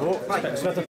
Oh, right.